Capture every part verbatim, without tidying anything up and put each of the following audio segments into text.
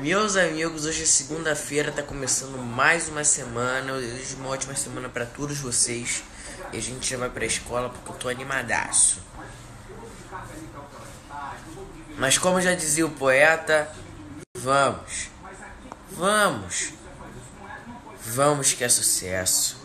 Meus amigos, hoje é segunda-feira, tá começando mais uma semana. Eu desejo uma ótima semana pra todos vocês. E a gente já vai pra escola porque eu tô animadaço. Mas como já dizia o poeta, vamos, vamos, vamos que é sucesso.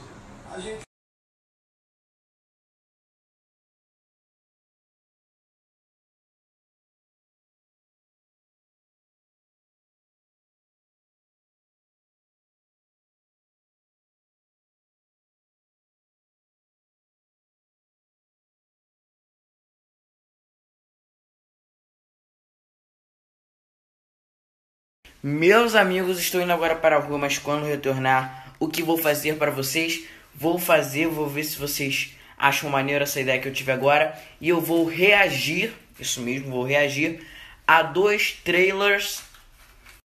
Meus amigos, estou indo agora para a rua, mas quando retornar, o que vou fazer para vocês? Vou fazer, vou ver se vocês acham maneiro essa ideia que eu tive agora. E eu vou reagir, isso mesmo, vou reagir a dois trailers,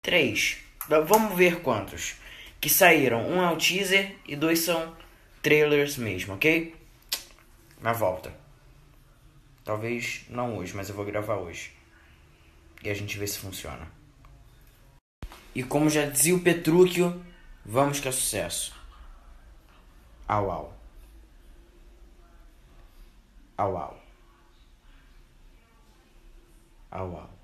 três, vamos ver quantos, que saíram. Um é um teaser e dois são trailers mesmo, ok? Na volta. Talvez não hoje, mas eu vou gravar hoje. E a gente vê se funciona. E como já dizia o Petruchio, vamos que é sucesso. Au, au. Au, au. Au, au.